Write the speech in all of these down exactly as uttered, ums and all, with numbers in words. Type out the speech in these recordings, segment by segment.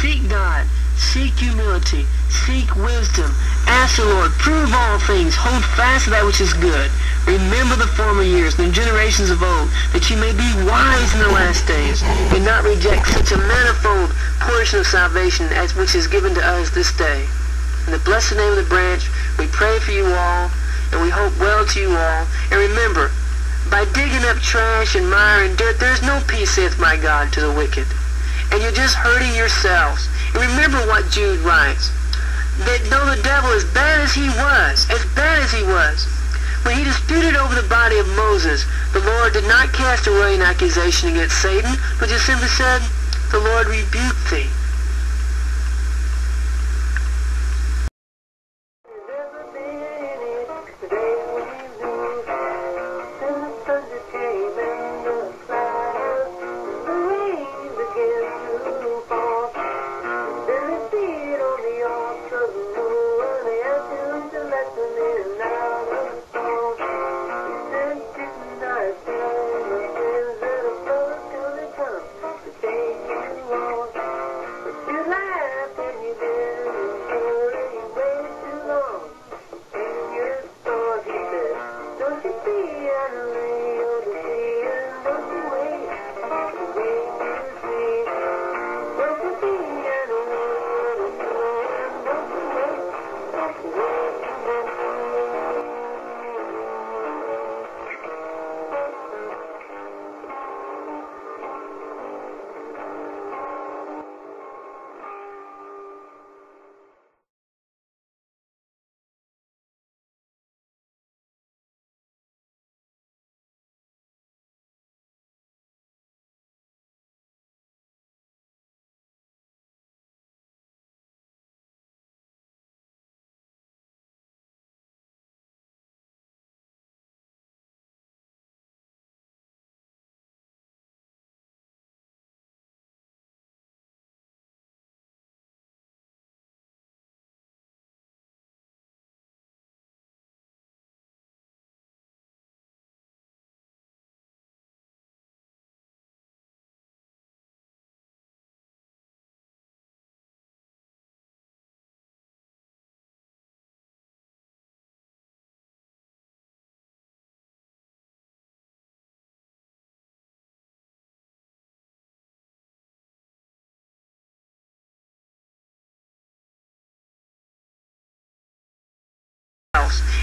Seek God, seek humility, seek wisdom, ask the Lord, prove all things, hold fast to that which is good. Remember the former years, the generations of old, that you may be wise in the last days, and not reject such a manifold portion of salvation as which is given to us this day. In the blessed name of the branch, we pray for you all, and we hope well to you all. And remember, by digging up trash and mire and dirt, there is no peace, saith my God, to the wicked. And you're just hurting yourselves. And remember what Jude writes, that though the devil, as bad as he was, as bad as he was, when he disputed over the body of Moses, the Lord did not cast away an accusation against Satan, but just simply said, the Lord rebuked thee.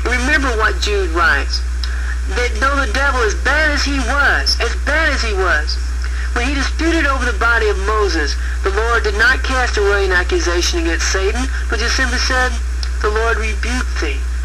Remember what Jude writes, that though the devil, as bad as he was, as bad as he was, when he disputed over the body of Moses, the Lord did not cast away an accusation against Satan, but just simply said, the Lord rebuked thee.